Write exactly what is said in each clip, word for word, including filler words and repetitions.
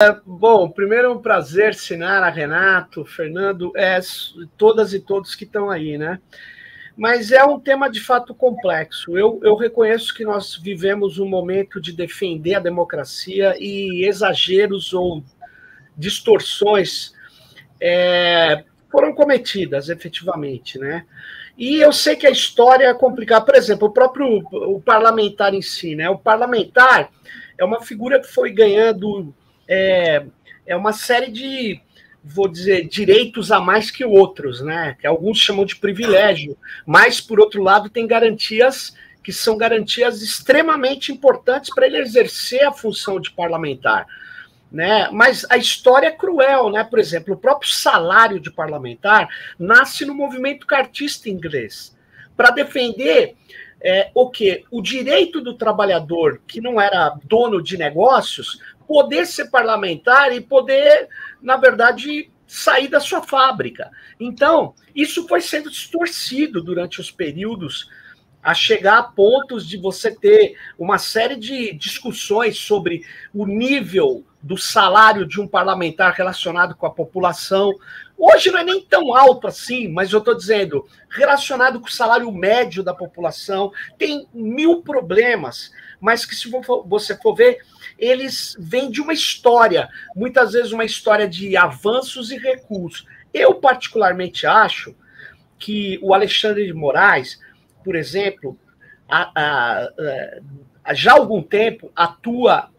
É, bom, primeiro é um prazer, Sinara, Renato, Fernando, é, todas e todos que estão aí, né? Mas é um tema de fato complexo. Eu, eu reconheço que nós vivemos um momento de defender a democracia e exageros ou distorções é, foram cometidas, efetivamente, né? E eu sei que a história é complicada. Por exemplo, o próprio o parlamentar em si, né? O parlamentar é uma figura que foi ganhando... É, é uma série de, vou dizer, direitos a mais que outros, né? Que alguns chamam de privilégio, mas, por outro lado, tem garantias que são garantias extremamente importantes para ele exercer a função de parlamentar, né? Mas a história é cruel, né? Por exemplo, o próprio salário de parlamentar nasce no movimento cartista inglês, para defender é, o quê? O direito do trabalhador, que não era dono de negócios, poder ser parlamentar e poder, na verdade, sair da sua fábrica. Então, isso foi sendo distorcido durante os períodos, a chegar a pontos de você ter uma série de discussões sobre o nível do salário de um parlamentar relacionado com a população. Hoje não é nem tão alto assim, mas eu estou dizendo, relacionado com o salário médio da população, tem mil problemas, mas que se você for ver, eles vêm de uma história, muitas vezes uma história de avanços e recursos. Eu particularmente acho que o Alexandre de Moraes, por exemplo, a, a, a, já há algum tempo atua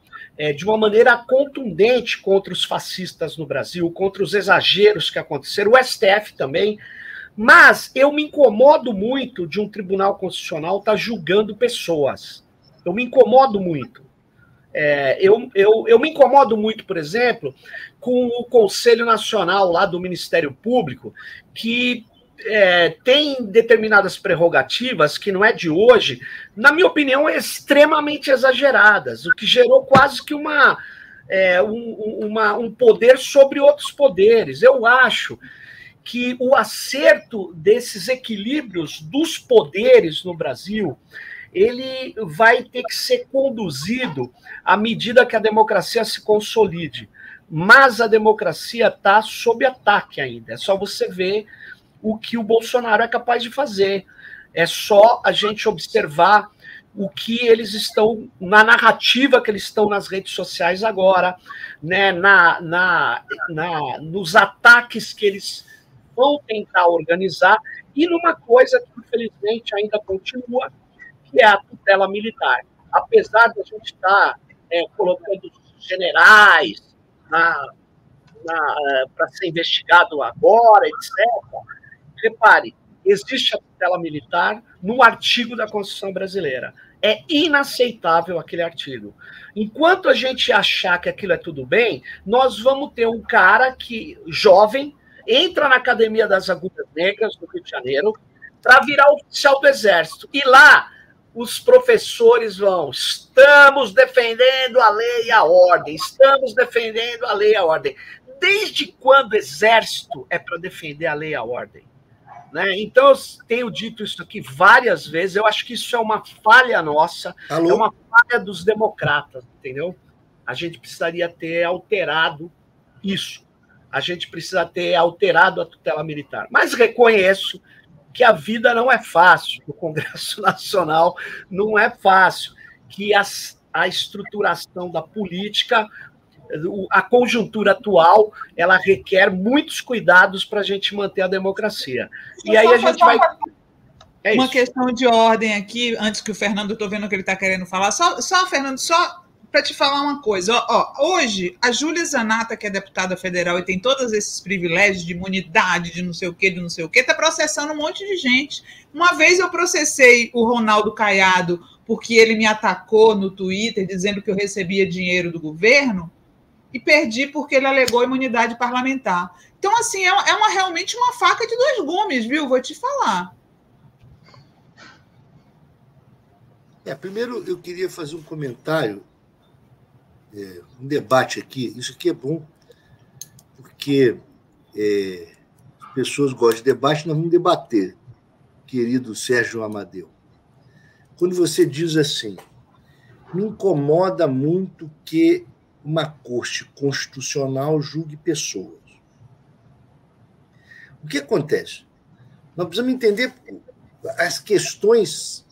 É, de uma maneira contundente contra os fascistas no Brasil, contra os exageros que aconteceram, o S T F também, mas eu me incomodo muito de um tribunal constitucional estar julgando pessoas. Eu me incomodo muito. É, eu, eu, eu me incomodo muito, por exemplo, com o Conselho Nacional lá do Ministério Público, que é, tem determinadas prerrogativas que não é de hoje, na minha opinião, extremamente exageradas, o que gerou quase que uma, é, um, uma, um poder sobre outros poderes. Eu acho que o acerto desses equilíbrios dos poderes no Brasil, ele vai ter que ser conduzido à medida que a democracia se consolide. Mas a democracia está sob ataque ainda, é só você ver o que o Bolsonaro é capaz de fazer. É só a gente observar o que eles estão, na narrativa que eles estão nas redes sociais agora, né, na, na, na, nos ataques que eles vão tentar organizar, e numa coisa que, infelizmente, ainda continua, que é a tutela militar. Apesar de a gente estar é, colocando generais para ser investigado agora, etcétera, repare, existe a tutela militar no artigo da Constituição Brasileira. É inaceitável aquele artigo. Enquanto a gente achar que aquilo é tudo bem, nós vamos ter um cara que, jovem, entra na Academia das Agulhas Negras, no Rio de Janeiro, para virar oficial do Exército. E lá, os professores vão, estamos defendendo a lei e a ordem, estamos defendendo a lei e a ordem. Desde quando o Exército é para defender a lei e a ordem? Né? Então, eu tenho dito isso aqui várias vezes, eu acho que isso é uma falha nossa, Alô? É uma falha dos democratas, entendeu? A gente precisaria ter alterado isso, a gente precisa ter alterado a tutela militar. Mas reconheço que a vida não é fácil, o Congresso Nacional não é fácil, que as, a estruturação da política... A conjuntura atual, ela requer muitos cuidados para a gente manter a democracia. E aí a gente vai... É uma questão de ordem aqui, antes que o Fernando, estou vendo que ele está querendo falar. Só, só Fernando, só para te falar uma coisa. Ó, ó, hoje, a Júlia Zanatta, que é deputada federal e tem todos esses privilégios de imunidade, de não sei o quê, de não sei o quê, está processando um monte de gente. Uma vez eu processei o Ronaldo Caiado porque ele me atacou no Twitter dizendo que eu recebia dinheiro do governo, e perdi porque ele alegou imunidade parlamentar. Então, assim, é uma, realmente uma faca de dois gumes, viu? Vou te falar. É, primeiro, eu queria fazer um comentário, é, um debate aqui. Isso aqui é bom, porque é, as pessoas gostam de debate, nós vamos debater, querido Sérgio Amadeu. Quando você diz assim, me incomoda muito que uma corte constitucional julgue pessoas. O que acontece? Nós precisamos entender as questões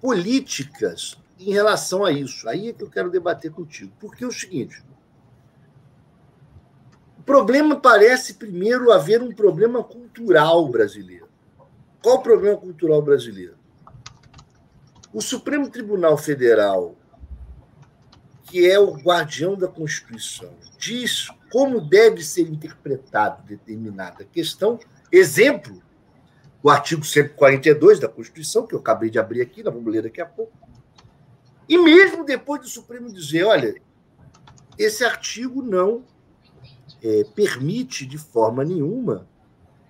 políticas em relação a isso. Aí é que eu quero debater contigo. Porque é o seguinte, o problema parece, primeiro, haver um problema cultural brasileiro. Qual o problema cultural brasileiro? O Supremo Tribunal Federal, que é o guardião da Constituição, diz como deve ser interpretada determinada questão. Exemplo, o artigo cento e quarenta e dois da Constituição, que eu acabei de abrir aqui, nós vamos ler daqui a pouco. E mesmo depois do Supremo dizer, olha, esse artigo não é, permite de forma nenhuma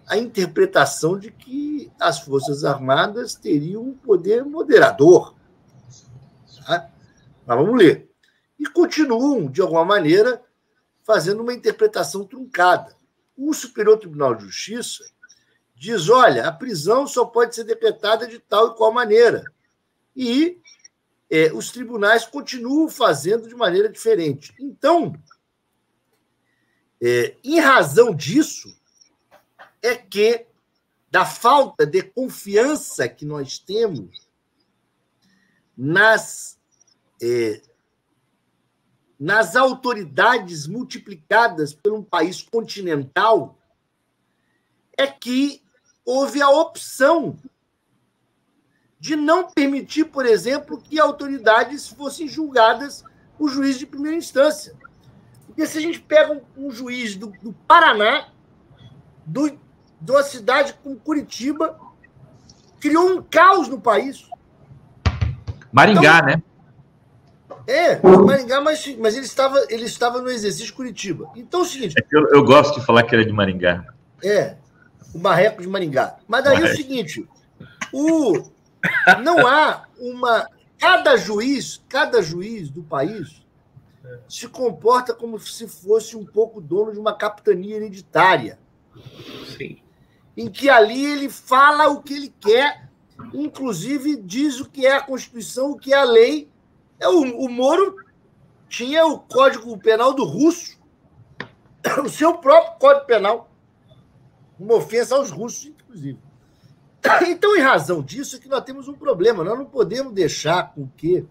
a interpretação de que as Forças Armadas teriam um poder moderador. Tá? Mas vamos ler. E continuam, de alguma maneira, fazendo uma interpretação truncada. O Superior Tribunal de Justiça diz, olha, a prisão só pode ser decretada de tal e qual maneira. E é, os tribunais continuam fazendo de maneira diferente. Então, é, em razão disso, é que, da falta de confiança que nós temos nas, é, nas autoridades multiplicadas por um país continental, é que houve a opção de não permitir, por exemplo, que autoridades fossem julgadas por juiz de primeira instância. Porque se a gente pega um, um juiz do, do Paraná, do de uma cidade como Curitiba, criou um caos no país. Maringá, então, né? É, Maringá, mas, mas ele, estava, ele estava no exercício de Curitiba. Então é o seguinte... É que eu, eu gosto de falar que ele é de Maringá. É, o barreco de Maringá. Mas daí mas... é o seguinte, o, não há uma... Cada juiz, cada juiz do país se comporta como se fosse um pouco dono de uma capitania hereditária. Sim. Em que ali ele fala o que ele quer, inclusive diz o que é a Constituição, o que é a lei. O, o Moro tinha o Código Penal do russo, o seu próprio Código Penal, uma ofensa aos russos, inclusive. Então, em razão disso, é que nós temos um problema. Nós não podemos deixar com que,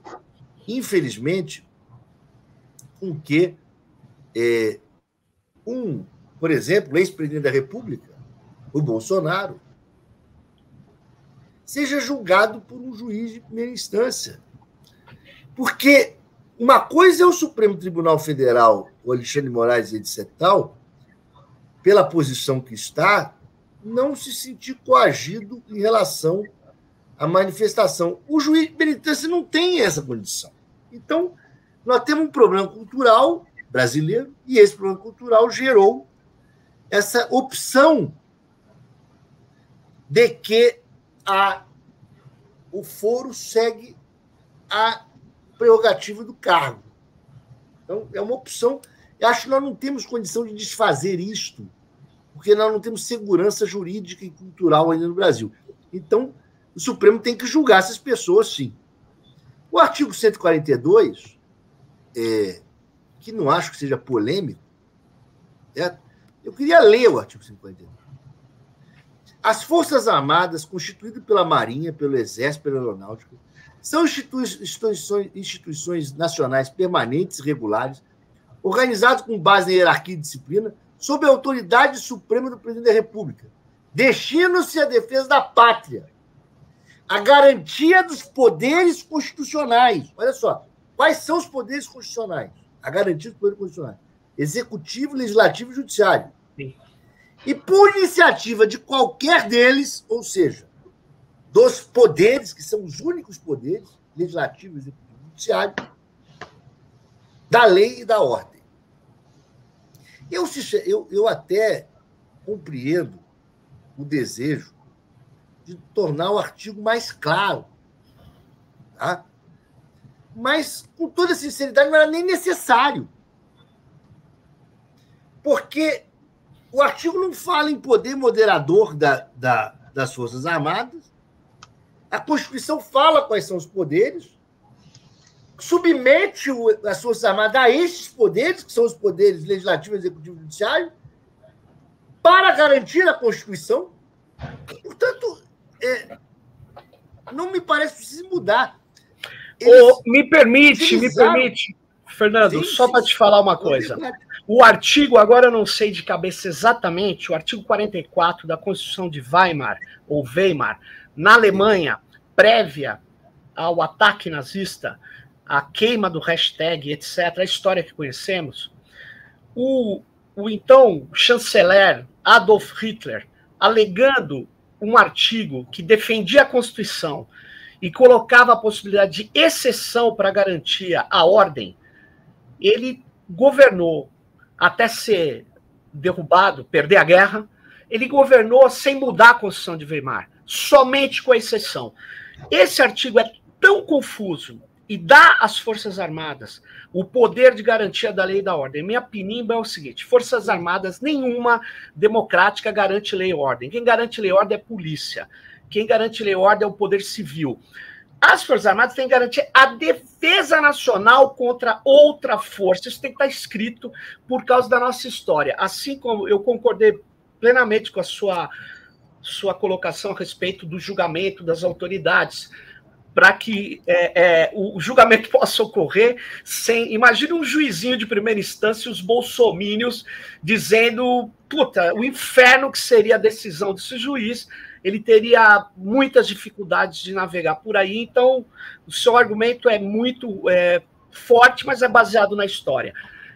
infelizmente, com que é, um... Por exemplo, o ex-presidente da República, o Bolsonaro, seja julgado por um juiz de primeira instância. Porque uma coisa é o Supremo Tribunal Federal, o Alexandre de Moraes, etcétera, tal, pela posição que está, não se sentir coagido em relação à manifestação. O juiz de primeira instância não tem essa condição. Então, nós temos um problema cultural brasileiro, e esse problema cultural gerou essa opção de que a, o foro segue a prerrogativa do cargo. Então, é uma opção. Eu acho que nós não temos condição de desfazer isto, porque nós não temos segurança jurídica e cultural ainda no Brasil. Então, o Supremo tem que julgar essas pessoas, sim. O artigo cento e quarenta e dois, é, que não acho que seja polêmico, é, eu queria ler o artigo cinquenta e dois. As Forças Armadas, constituídas pela Marinha, pelo Exército, pela Aeronáutica, são instituições, instituições nacionais permanentes e regulares, organizadas com base na hierarquia e disciplina, sob a autoridade suprema do Presidente da República. Destinam-se à defesa da pátria, à garantia dos poderes constitucionais. Olha só, quais são os poderes constitucionais? A garantia dos poderes constitucionais. Executivo, legislativo e judiciário. Sim. E por iniciativa de qualquer deles, ou seja, dos poderes, que são os únicos poderes, legislativo, executivo e judiciário, da lei e da ordem. Eu, eu, eu até compreendo o desejo de tornar o artigo mais claro, tá? Mas, com toda sinceridade, não era nem necessário. Porque o artigo não fala em poder moderador da, da, das Forças Armadas, a Constituição fala quais são os poderes, submete o, as Forças Armadas a estes poderes, que são os poderes legislativo, executivo e judiciário, para garantir a Constituição. Portanto, é, não me parece que precise mudar. Oh, me permite, utilizaram... me permite, Fernando, sim, só para te falar uma coisa. O artigo, agora eu não sei de cabeça exatamente, o artigo quarenta e quatro da Constituição de Weimar, ou Weimar, na Alemanha, prévia ao ataque nazista, a queima do hashtag, etcétera, a história que conhecemos, o, o então chanceler Adolf Hitler, alegando um artigo que defendia a Constituição e colocava a possibilidade de exceção para garantir a ordem, ele governou até ser derrubado, perder a guerra, ele governou sem mudar a Constituição de Weimar, somente com a exceção. Esse artigo é tão confuso e dá às Forças Armadas o poder de garantia da lei e da ordem. Minha pinimba é o seguinte, Forças Armadas nenhuma democrática garante lei e ordem. Quem garante lei e ordem é a polícia. Quem garante lei e ordem é o poder civil. As Forças Armadas têm que garantir a defesa nacional contra outra força. Isso tem que estar escrito por causa da nossa história. Assim como eu concordei plenamente com a sua, sua colocação a respeito do julgamento das autoridades, para que é, é, o julgamento possa ocorrer sem... Imagina um juizinho de primeira instância e os bolsomínios dizendo puta, o inferno que seria a decisão desse juiz... ele teria muitas dificuldades de navegar por aí, então o seu argumento é muito é, forte, mas é baseado na história.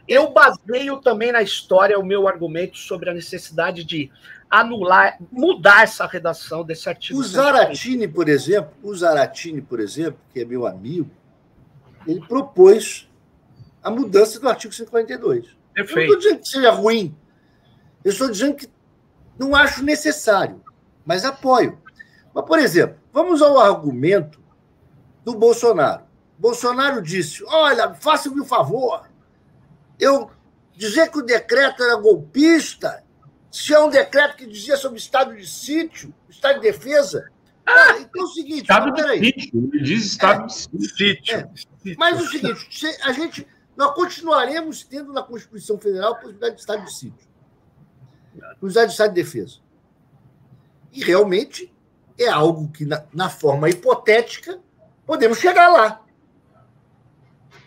Eu baseio também na história o meu argumento sobre a necessidade de anular, mudar essa redação desse artigo. O Zaratini, por exemplo, o Zaratini, por exemplo, que é meu amigo, ele propôs a mudança do artigo cento e quarenta e dois. Perfeito. Eu não estou dizendo que seja ruim, eu estou dizendo que não acho necessário. Mas apoio. Mas, por exemplo, vamos ao argumento do Bolsonaro. Bolsonaro disse, olha, faça-me um favor, eu dizer que o decreto era golpista, se é um decreto que dizia sobre Estado de sítio, Estado de Defesa. Ah, então é o seguinte... Estado de sítio, ele diz Estado de sítio. Mas é o seguinte, a gente, nós continuaremos tendo na Constituição Federal a possibilidade de Estado de sítio, a possibilidade de Estado de Defesa. E realmente é algo que, na, na forma hipotética, podemos chegar lá.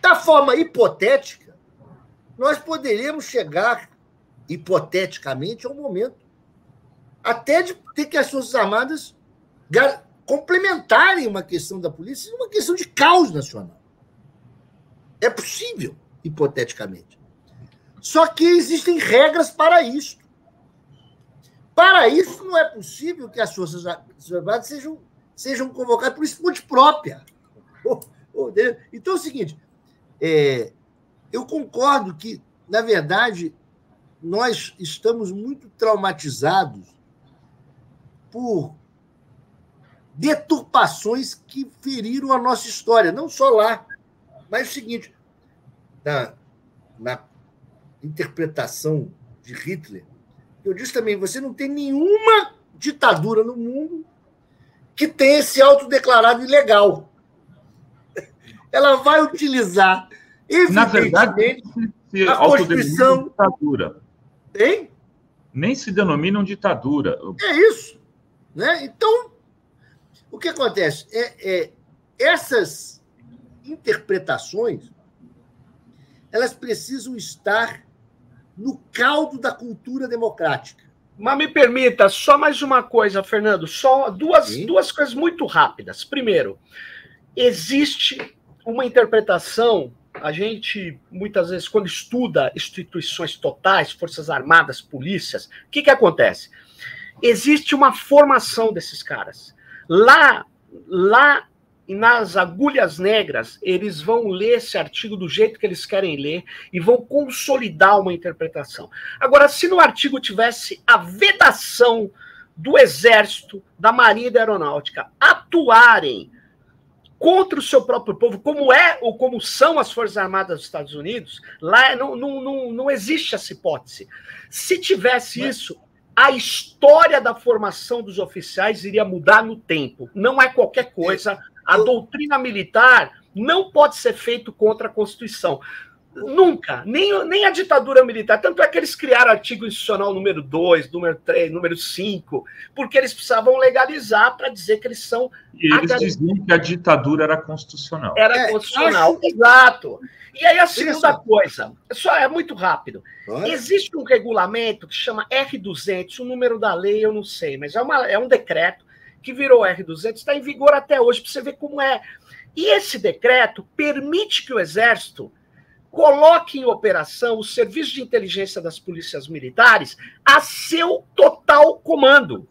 Da forma hipotética, nós poderíamos chegar, hipoteticamente, ao momento até de ter que as Forças Armadas complementarem uma questão da polícia e uma questão de caos nacional. É possível, hipoteticamente. Só que existem regras para isso. Para isso, não é possível que as Forças Armadas sejam, sejam convocadas por esponte própria. Então é o seguinte, é, eu concordo que, na verdade, nós estamos muito traumatizados por deturpações que feriram a nossa história, não só lá, mas é o seguinte, na, na interpretação de Hitler, eu disse também, você não tem nenhuma ditadura no mundo que tenha esse autodeclarado ilegal. Ela vai utilizar, evidentemente, a Constituição... ditadura. Hein? Nem se denominam ditadura. É isso. Né? Então, o que acontece? É, é, essas interpretações, elas precisam estar... no caldo da cultura democrática. Mas me permita, só mais uma coisa, Fernando, só duas, duas coisas muito rápidas. Primeiro, existe uma interpretação, a gente, muitas vezes, quando estuda instituições totais, forças armadas, polícias, o que, que acontece? Existe uma formação desses caras. Lá, lá nas Agulhas Negras, eles vão ler esse artigo do jeito que eles querem ler e vão consolidar uma interpretação. Agora, se no artigo tivesse a vedação do Exército, da Marinha e da Aeronáutica atuarem contra o seu próprio povo, como é ou como são as Forças Armadas dos Estados Unidos, lá não, não, não, não existe essa hipótese. Se tivesse Mas... isso... a história da formação dos oficiais iria mudar no tempo. Não é qualquer coisa. A doutrina militar não pode ser feito contra a Constituição. Nunca, nem, nem a ditadura militar. Tanto é que eles criaram artigo institucional número dois, número três, número cinco, porque eles precisavam legalizar para dizer que eles são... E eles diziam que a ditadura era constitucional. Era é, constitucional, acho... exato. E aí a segunda Isso. coisa, só é muito rápido. Olha. Existe um regulamento que chama R duzentos, o número da lei eu não sei, mas é, uma, é um decreto que virou R duzentos, está em vigor até hoje, para você ver como é. E esse decreto permite que o Exército coloque em operação o serviço de inteligência das polícias militares a seu total comando.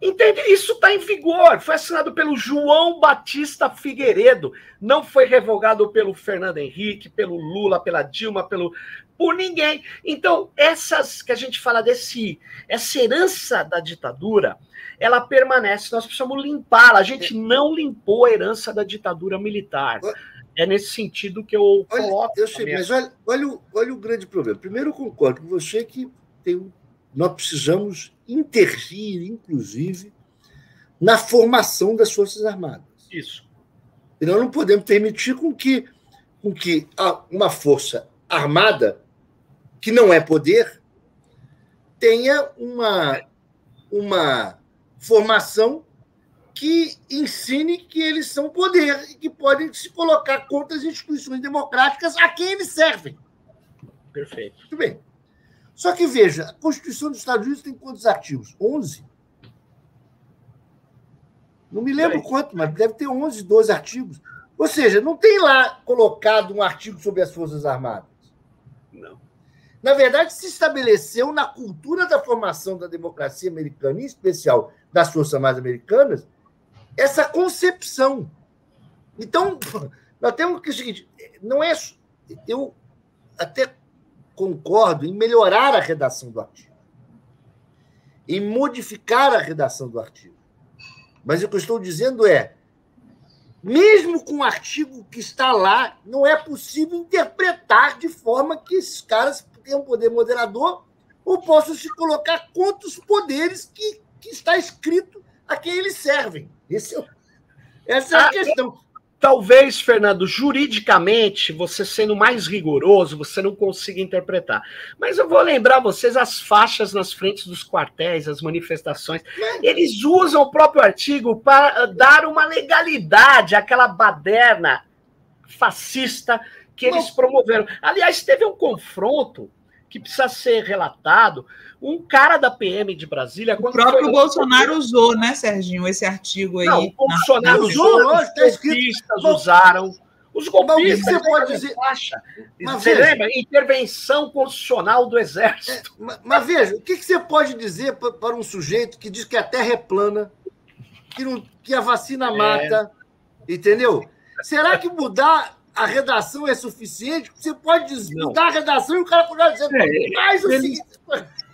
Entende? Isso está em vigor. Foi assinado pelo João Batista Figueiredo. Não foi revogado pelo Fernando Henrique, pelo Lula, pela Dilma, pelo por ninguém. Então, essas que a gente fala desse... Essa herança da ditadura, ela permanece. Nós precisamos limpá-la. A gente não limpou a herança da ditadura militar. É nesse sentido que eu coloco. Olha, eu sei, minha... mas olha, olha, o, olha o grande problema. Primeiro, eu concordo com você que tem, nós precisamos intervir, inclusive, na formação das Forças Armadas. Isso. E nós não podemos permitir com que, com que uma força armada, que não é poder, tenha uma, uma formação que ensine que eles são poder e que podem se colocar contra as instituições democráticas a quem eles servem. Perfeito. Muito bem. Só que, veja, a Constituição dos Estados Unidos tem quantos artigos? onze? Não me lembro quanto, mas deve ter onze, doze artigos. Ou seja, não tem lá colocado um artigo sobre as Forças Armadas. Não. Na verdade, se estabeleceu na cultura da formação da democracia americana, em especial das Forças Armadas americanas, essa concepção. Então, nós temos que o seguinte, não é... Eu até concordo em melhorar a redação do artigo, em modificar a redação do artigo. Mas o que eu estou dizendo é, mesmo com o artigo que está lá, não é possível interpretar de forma que esses caras tenham poder moderador ou possam se colocar contra os poderes que, que está escrito a quem eles servem. Esse é, essa é a questão. Talvez, Fernando, juridicamente, você sendo mais rigoroso, você não consiga interpretar. Mas eu vou lembrar vocês as faixas nas frentes dos quartéis, as manifestações. Eles usam o próprio artigo para dar uma legalidade àquela baderna fascista que eles promoveram. Aliás, teve um confronto que precisa ser relatado. Um cara da P M de Brasília... O próprio foi... Bolsonaro usou, né, Serginho, esse artigo aí. Não, o Bolsonaro usou, não, está escrito. Os golpistas usaram. Os golpistas, você pode dizer... Faixa. Mas você veja, lembra? Intervenção constitucional do Exército. É, mas, mas veja, o que você pode dizer para um sujeito que diz que a terra é plana, que, não, que a vacina mata, é. Entendeu? Será que mudar... a redação é suficiente, você pode mudar a redação e o cara pode dizer é, mais o seguinte...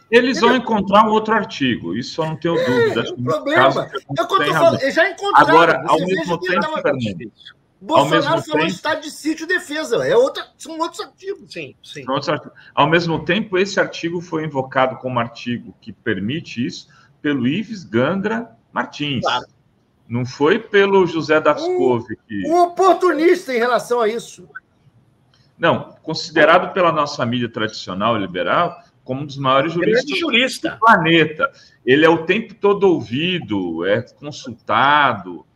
Eles vão encontrar um outro artigo, isso eu não tenho é, dúvida. É um problema. Eu, quando eu falo, eu já encontraram. Agora, ao mesmo tempo, tava... Fernando, Bolsonaro falou tempo... Estado de sítio e defesa, é outra... são outros artigos. Sim, sim. Ao mesmo tempo, esse artigo foi invocado como artigo que permite isso pelo Ives Gandra Martins. Claro. Não foi pelo José Dascove. Um, que... um oportunista em relação a isso. Não, considerado pela nossa mídia tradicional liberal como um dos maiores juristas jurista. do planeta. Ele é o tempo todo ouvido, é consultado.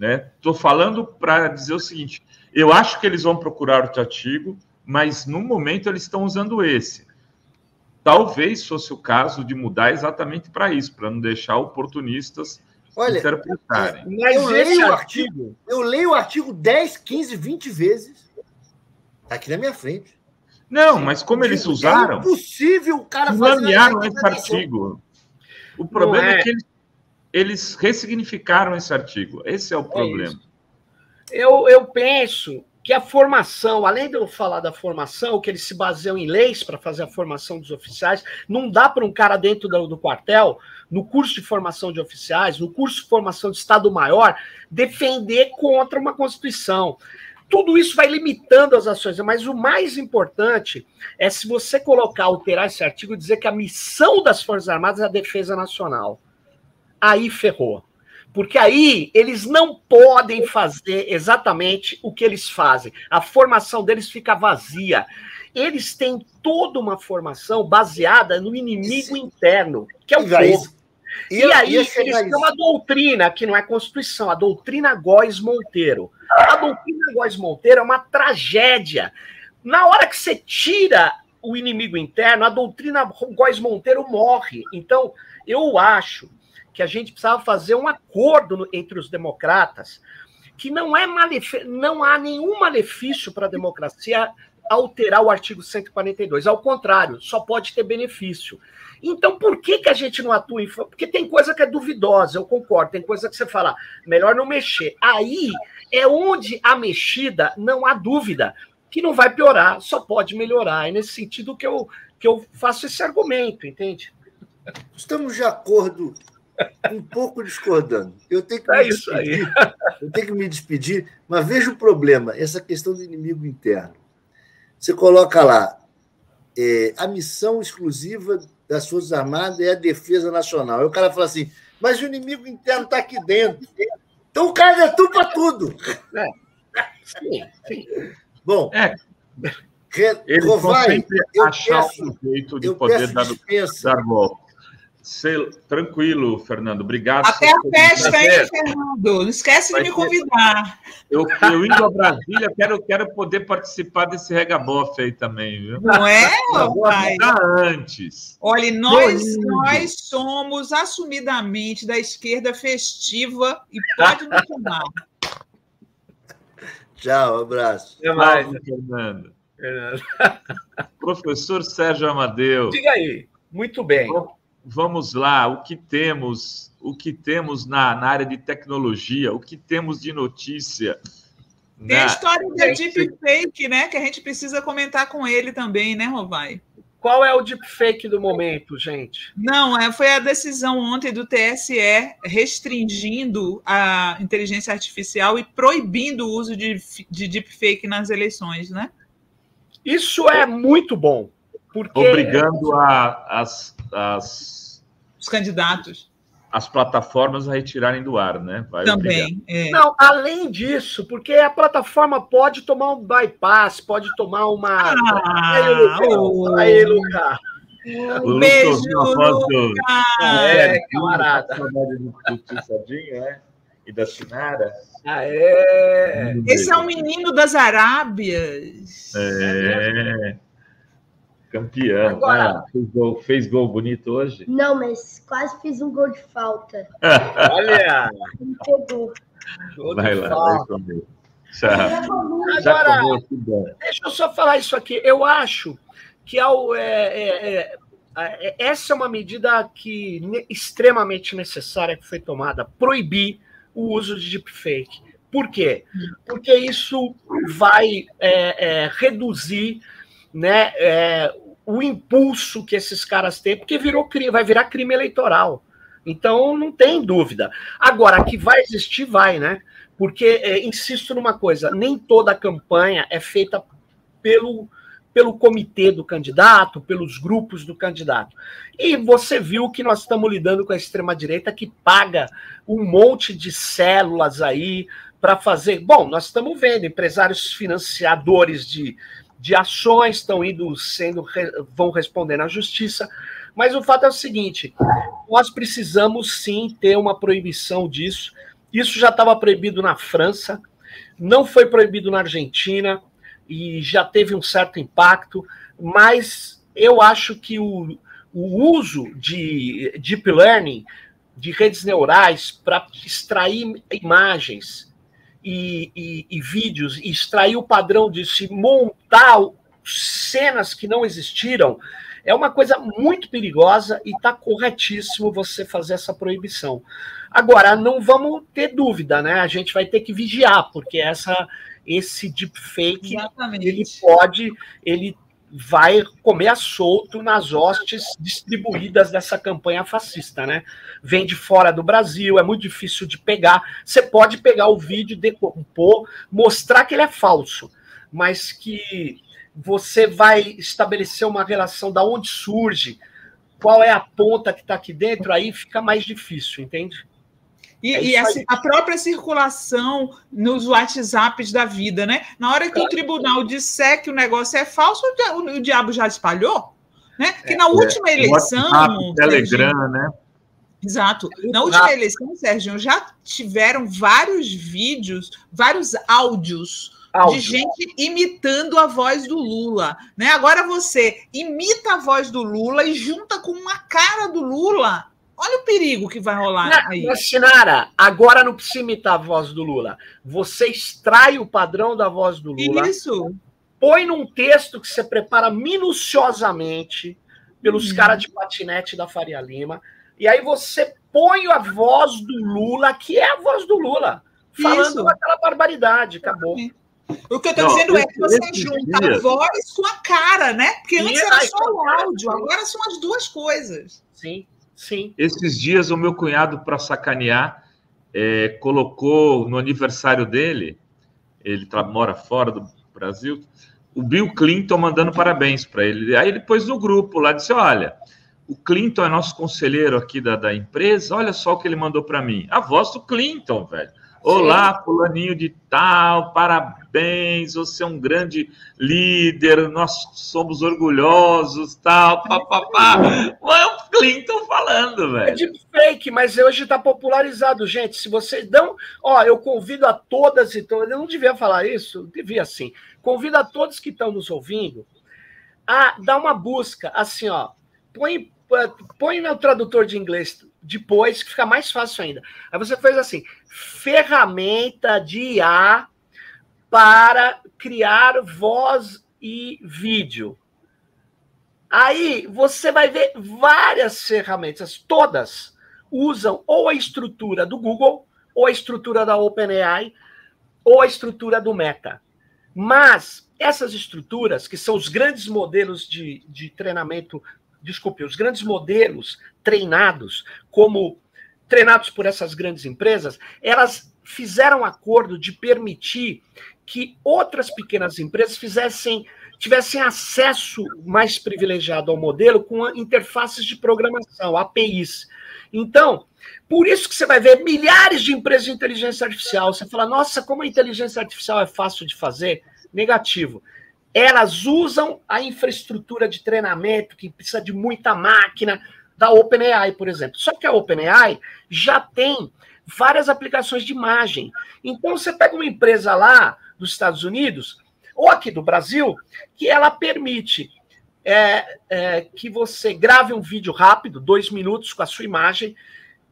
Estou né? falando para dizer o seguinte, eu acho que eles vão procurar outro artigo, mas no momento eles estão usando esse. Talvez fosse o caso de mudar exatamente para isso, para não deixar oportunistas... Olha, mas eu leio o artigo, eu leio o artigo dez, quinze, vinte vezes. Está aqui na minha frente. Não, mas como eles usaram... É impossível o cara fazer... Lamearam esse artigo. O problema é. é que eles, eles ressignificaram esse artigo. Esse é o problema. É eu, eu penso que a formação, além de eu falar da formação, que eles se baseiam em leis para fazer a formação dos oficiais, não dá para um cara dentro do, do quartel, no curso de formação de oficiais, no curso de formação de Estado-Maior, defender contra uma Constituição. Tudo isso vai limitando as ações, mas o mais importante é se você colocar, alterar esse artigo, dizer que a missão das Forças Armadas é a defesa nacional. Aí ferrou. Porque aí eles não podem fazer exatamente o que eles fazem. A formação deles fica vazia. Eles têm toda uma formação baseada no inimigo interno, que é o povo. E, e aí eles têm uma doutrina, que não é Constituição, a doutrina Góes Monteiro. A doutrina Góes Monteiro é uma tragédia. Na hora que você tira o inimigo interno, a doutrina Góes Monteiro morre. Então, eu acho que a gente precisava fazer um acordo entre os democratas, que não, é malef... não há nenhum malefício para a democracia alterar o artigo cento e quarenta e dois. Ao contrário, só pode ter benefício. Então, por que, que a gente não atua em... Porque tem coisa que é duvidosa, eu concordo. Tem coisa que você fala, melhor não mexer. Aí é onde a mexida, não há dúvida, que não vai piorar, só pode melhorar. É nesse sentido que eu, que eu faço esse argumento, entende? Estamos de acordo... Um pouco discordando. Eu tenho que, é me, isso despedir. Aí. Eu tenho que me despedir, mas veja o problema, essa questão do inimigo interno. Você coloca lá, é, a missão exclusiva das Forças Armadas é a defesa nacional. Aí o cara fala assim, mas o inimigo interno está aqui dentro. Então o cara é tu para tudo. É. Sim, sim. Bom, é. Re, Eles Rovai, vão eu achar peço, um jeito de poder dar, dar golpe. Sei, tranquilo, Fernando. Obrigado. Até a festa aí, Fernando. Não esquece Vai de me convidar. Eu, eu indo a Brasília, quero, quero poder participar desse regabofe aí também, viu? Não é, pai? Antes. Olha, nós, nós somos assumidamente da esquerda festiva e pode nos chamar. Tchau, um abraço. Até mais, Tchau, Fernando. Fernando. Professor Sérgio Amadeu. Diga aí. Muito bem. Bom, vamos lá, o que temos, o que temos na, na área de tecnologia, o que temos de notícia. Tem na... a história da deepfake, né? Que a gente precisa comentar com ele também, né, Rovai? Qual é o deepfake do momento, gente? Não, foi a decisão ontem do T S E restringindo a inteligência artificial e proibindo o uso de, de deepfake nas eleições, né? Isso é muito bom. Porque... Obrigando a, as, as... Os candidatos. As plataformas a retirarem do ar, né? Vai Também. É. Não, além disso, porque a plataforma pode tomar um bypass, pode tomar uma... Ah, aí, Lucas. Oh. Aí, Lucas. Um beijo, Lucas. É, camarada. E da Sinara. Ah, é. Esse é o menino das Arábias. É... Campeão. Agora, ah, fez, gol, fez gol bonito hoje? Não, mas quase fiz um gol de falta. Olha! Ele pegou. Vai lá, falta. vai comer. Já, Agora, já comeu, deixa eu só falar isso aqui. Eu acho que ao, é, é, é, essa é uma medida que extremamente necessária que foi tomada, proibir o uso de deepfake. Por quê? Porque isso vai é, é, reduzir... Né, é, o impulso que esses caras têm, porque virou, vai virar crime eleitoral. Então, não tem dúvida. Agora, que vai existir, vai, né? Porque, é, insisto numa coisa, nem toda campanha é feita pelo, pelo comitê do candidato, pelos grupos do candidato. E você viu que nós estamos lidando com a extrema-direita que paga um monte de células aí para fazer... Bom, nós estamos vendo empresários financiadores de... de ações, estão indo sendo, vão responder na justiça, mas o fato é o seguinte, nós precisamos sim ter uma proibição disso, isso já estava proibido na França, não foi proibido na Argentina, e já teve um certo impacto, mas eu acho que o, o uso de deep learning, de redes neurais, para extrair imagens, E, e, e vídeos, e extrair o padrão disso, e montar cenas que não existiram, é uma coisa muito perigosa e está corretíssimo você fazer essa proibição. Agora, não vamos ter dúvida, né? A gente vai ter que vigiar, porque essa, esse deepfake, Exatamente. ele pode, ele vai comer a solto nas hostes distribuídas dessa campanha fascista, né? Vem de fora do Brasil, é muito difícil de pegar. Você pode pegar o vídeo, decompor, mostrar que ele é falso, mas que você vai estabelecer uma relação da onde surge, qual é a ponta que está aqui dentro, aí fica mais difícil, entende? E, é e a, a própria circulação nos WhatsApps da vida, né? Na hora que o tribunal disser que o negócio é falso, o diabo já espalhou, né? Que na última é, é, eleição... WhatsApp, Telegram, né? Exato. Na última eleição, Sérgio, já tiveram vários vídeos, vários áudios Áudio. de gente imitando a voz do Lula, né? Agora você imita a voz do Lula e junta com uma cara do Lula. Olha o perigo que vai rolar Na, aí. Sinara, agora não precisa imitar a voz do Lula. Você extrai o padrão da voz do Lula. Isso. Põe num texto que você prepara minuciosamente pelos hum. caras de patinete da Faria Lima. E aí você põe a voz do Lula, que é a voz do Lula, falando Isso. aquela barbaridade, acabou. O que eu estou dizendo é que você junta dia... a voz com a cara, né? Porque antes era só o áudio, agora são as duas coisas. Sim, sim. Esses dias o meu cunhado, para sacanear, é, colocou no aniversário dele, ele mora fora do Brasil, o Bill Clinton mandando parabéns para ele. Aí ele pôs no grupo lá, disse, olha... O Clinton é nosso conselheiro aqui da, da empresa. Olha só o que ele mandou para mim. A voz do Clinton, velho. Olá, fulaninho de tal, parabéns, você é um grande líder, nós somos orgulhosos, tal, papapá. É o Clinton falando, velho. É de fake, mas hoje está popularizado, gente. Se vocês dão... Ó, eu convido a todas e todas... Eu não devia falar isso, devia sim. Convido a todos que estão nos ouvindo a dar uma busca, assim, ó. Põe, põe no tradutor de inglês depois, que fica mais fácil ainda. Aí você faz assim, ferramenta de I A para criar voz e vídeo. Aí você vai ver várias ferramentas, todas usam ou a estrutura do Google, ou a estrutura da OpenAI, ou a estrutura do Meta. Mas essas estruturas, que são os grandes modelos de, de treinamento... Desculpe, os grandes modelos treinados, como treinados por essas grandes empresas, elas fizeram um acordo de permitir que outras pequenas empresas fizessem, tivessem acesso mais privilegiado ao modelo com interfaces de programação, A P Is. Então, por isso que você vai ver milhares de empresas de inteligência artificial. Você fala, nossa, como a inteligência artificial é fácil de fazer? Negativo. Elas usam a infraestrutura de treinamento, que precisa de muita máquina, da OpenAI, por exemplo. Só que a OpenAI já tem várias aplicações de imagem. Então, você pega uma empresa lá dos Estados Unidos, ou aqui do Brasil, que ela permite é, é, que você grave um vídeo rápido, dois minutos, com a sua imagem.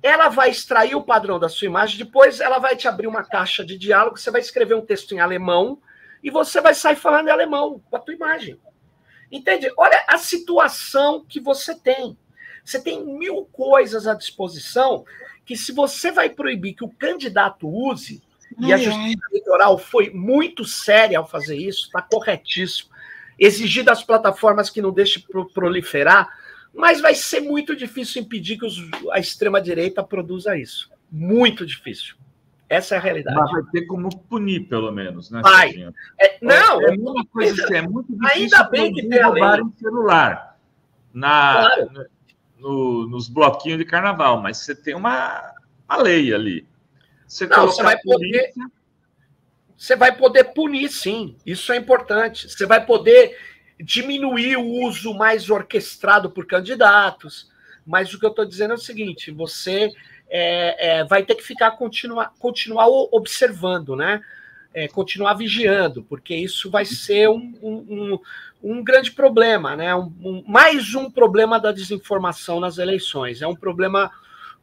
Ela vai extrair o padrão da sua imagem, depois ela vai te abrir uma caixa de diálogo, você vai escrever um texto em alemão, e você vai sair falando em alemão com a tua imagem. Entende? Olha a situação que você tem. Você tem mil coisas à disposição que, se você vai proibir que o candidato use, ai, e a justiça ai. eleitoral foi muito séria ao fazer isso, está corretíssimo, exigir das plataformas que não deixem proliferar, mas vai ser muito difícil impedir que os, a extrema-direita produza isso. Muito difícil. Essa é a realidade. Mas vai ter como punir, pelo menos, né? Vai. É, não, é uma coisa assim, é muito difícil. Ainda bem que tem a lei. Roubarem celular na, claro. no, nos bloquinhos de carnaval, mas você tem uma, uma lei ali. Você não, você vai polícia... poder. Você vai poder punir, sim. Isso é importante. Você vai poder diminuir o uso mais orquestrado por candidatos. Mas o que eu estou dizendo é o seguinte: você. É, é, vai ter que ficar, continuar, continuar observando, né? É, continuar vigiando, porque isso vai ser um, um, um, um grande problema, né? Um, um, mais um problema da desinformação nas eleições. É um problema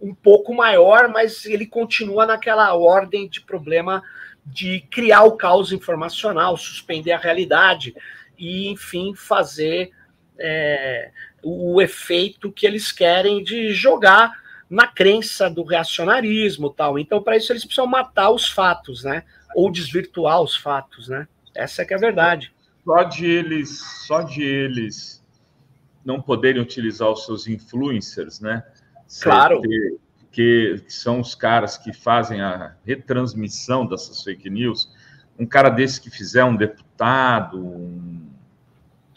um pouco maior, mas ele continua naquela ordem de problema de criar o caos informacional, suspender a realidade e, enfim, fazer é, o efeito que eles querem de jogar na crença do reacionarismo, tal. Então, para isso, eles precisam matar os fatos, né? Ou desvirtuar os fatos, né? Essa é que é a verdade. Só de eles, só de eles não poderem utilizar os seus influencers, né? Claro. Que são os caras que fazem a retransmissão dessas fake news. Um cara desse que fizer um deputado, um...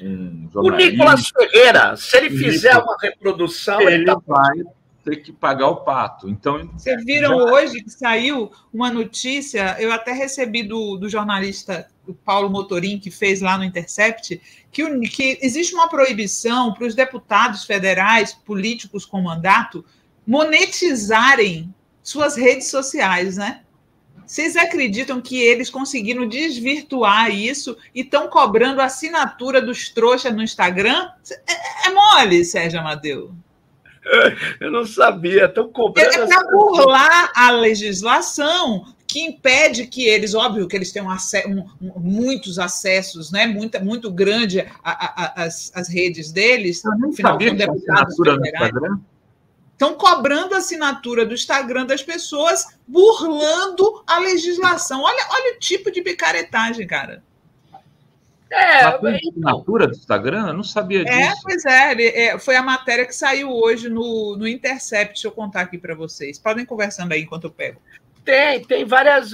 um jornalista, o Nicolas Ferreira, se ele fizer uma reprodução... Ele, ele tá... vai... ter que pagar o pato. Então, vocês viram já... hoje que saiu uma notícia, eu até recebi do, do jornalista do Paulo Motorim, que fez lá no Intercept, que, o, que existe uma proibição para os deputados federais, políticos com mandato, monetizarem suas redes sociais, né? Vocês acreditam que eles conseguiram desvirtuar isso e estão cobrando a assinatura dos trouxas no Instagram? É, é mole, Sérgio Amadeu. Eu não sabia, estão cobrando... É para burlar a legislação que impede que eles... Óbvio que eles têm um ac- um, um, muitos acessos, né? Muita, muito grande a, a, a, as, as redes deles. Eu não sabia que a assinatura no Instagram... Estão cobrando a assinatura do Instagram das pessoas, burlando a legislação. Olha, olha o tipo de picaretagem, cara. É, a assinatura do Instagram? Eu não sabia disso. É, pois é. Foi a matéria que saiu hoje no, no Intercept. Deixa eu contar aqui para vocês. Podem conversando aí enquanto eu pego. Tem, tem várias...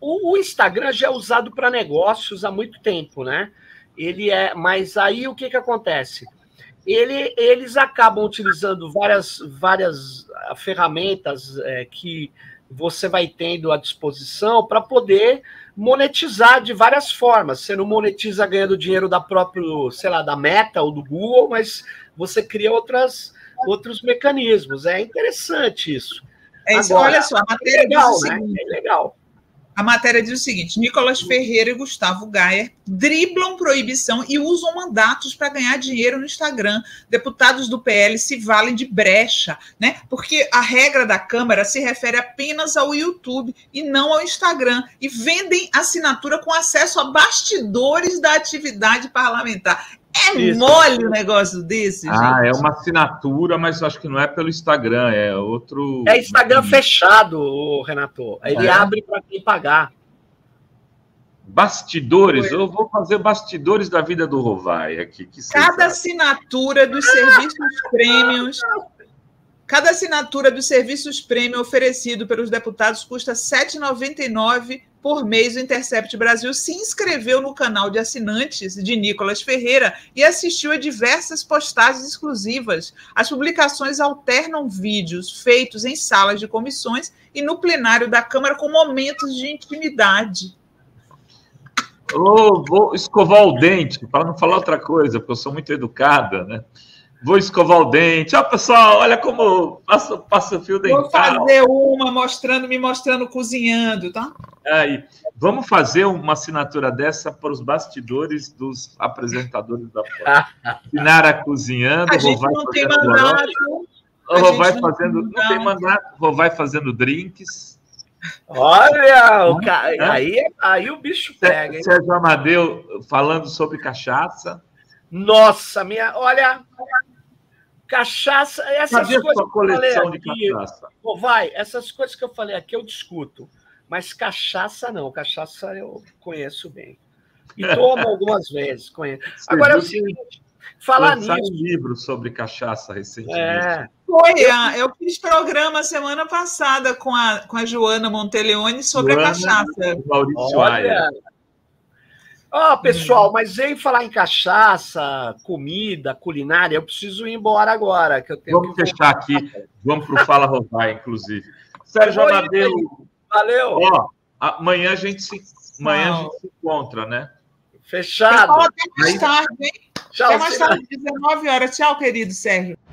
O, o Instagram já é usado para negócios há muito tempo, né? Ele é... Mas aí o que, que acontece? Ele, eles acabam utilizando várias, várias ferramentas é, que você vai tendo à disposição para poder monetizar de várias formas. Você não monetiza ganhando dinheiro da própria, sei lá, da Meta ou do Google, mas você cria outras, outros mecanismos. É interessante isso. É isso. Agora, olha só, a matéria é legal, diz o seguinte, né? É legal. A matéria diz o seguinte, Nicolas Ferreira e Gustavo Gayer driblam proibição e usam mandatos para ganhar dinheiro no Instagram. Deputados do P L se valem de brecha, né? Porque a regra da Câmara se refere apenas ao YouTube e não ao Instagram. E vendem assinatura com acesso a bastidores da atividade parlamentar. É isso. Mole o negócio desse, gente. Ah, é uma assinatura, mas acho que não é pelo Instagram, é outro... É Instagram fechado, Renato. Ele é. Abre para quem pagar. Bastidores? Foi. Eu vou fazer bastidores da vida do Rovai aqui. Que cada assinatura dos serviços prêmios... Cada assinatura dos serviços prêmio oferecido pelos deputados custa sete reais e noventa e nove centavos por mês. O Intercept Brasil se inscreveu no canal de assinantes de Nicolas Ferreira e assistiu a diversas postagens exclusivas. As publicações alternam vídeos feitos em salas de comissões e no plenário da Câmara com momentos de intimidade. Oh, vou escovar o dente, para não falar outra coisa, porque eu sou muito educada, né? Vou escovar o dente. Ó, pessoal, olha como passa, passa o fio dental. Vou fazer uma mostrando, me mostrando, cozinhando, tá? Aí, vamos fazer uma assinatura dessa para os bastidores dos apresentadores da Folha. Sinara cozinhando, Rovai fazendo mandato. Rovai fazendo, não tem mandato, Rovai fazendo drinks. Olha, o ca... aí, aí o bicho pega, hein? Sérgio Amadeu falando sobre cachaça. Nossa, minha... Olha... Cachaça, essas Cadê coisas que coleção eu falei aqui, de cachaça? Oh, vai, essas coisas que eu falei aqui eu discuto, mas cachaça não, cachaça eu conheço bem. E tomo algumas vezes, conheço. Você agora é o seguinte, falar nisso... um livro sobre cachaça recentemente. É. Olha, eu fiz programa semana passada com a, com a Joana Monteleone sobre Joana, a cachaça. Maurício Olha... Aia. Ó, oh, pessoal, mas em falar em cachaça, comida, culinária, eu preciso ir embora agora. Que eu tenho Vamos que fechar aqui. Vamos para o Fala Rovai, inclusive. Sérgio Amadeu. Valeu. Ó, amanhã a gente se, amanhã a gente se encontra, né? Fechado. Pessoal, até mais tarde, hein? Tchau, até mais tarde, às dezenove horas. Tchau, querido Sérgio.